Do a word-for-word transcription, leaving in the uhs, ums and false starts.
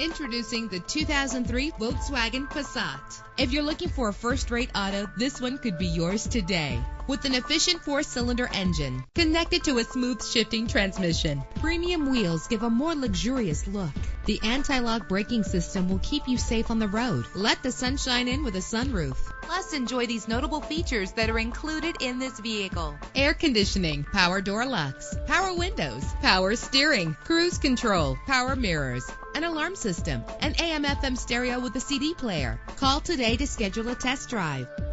Introducing the two thousand three Volkswagen Passat. If you're looking for a first-rate auto, this one could be yours today. With an efficient four-cylinder engine connected to a smooth shifting transmission, premium wheels give a more luxurious look. The anti-lock braking system will keep you safe on the road. Let the sunshine in with a sunroof. Plus, enjoy these notable features that are included in this vehicle: air conditioning, power door locks, power windows, power steering, cruise control, power mirrors, an alarm system, an A M F M stereo with a C D player. Call today to schedule a test drive.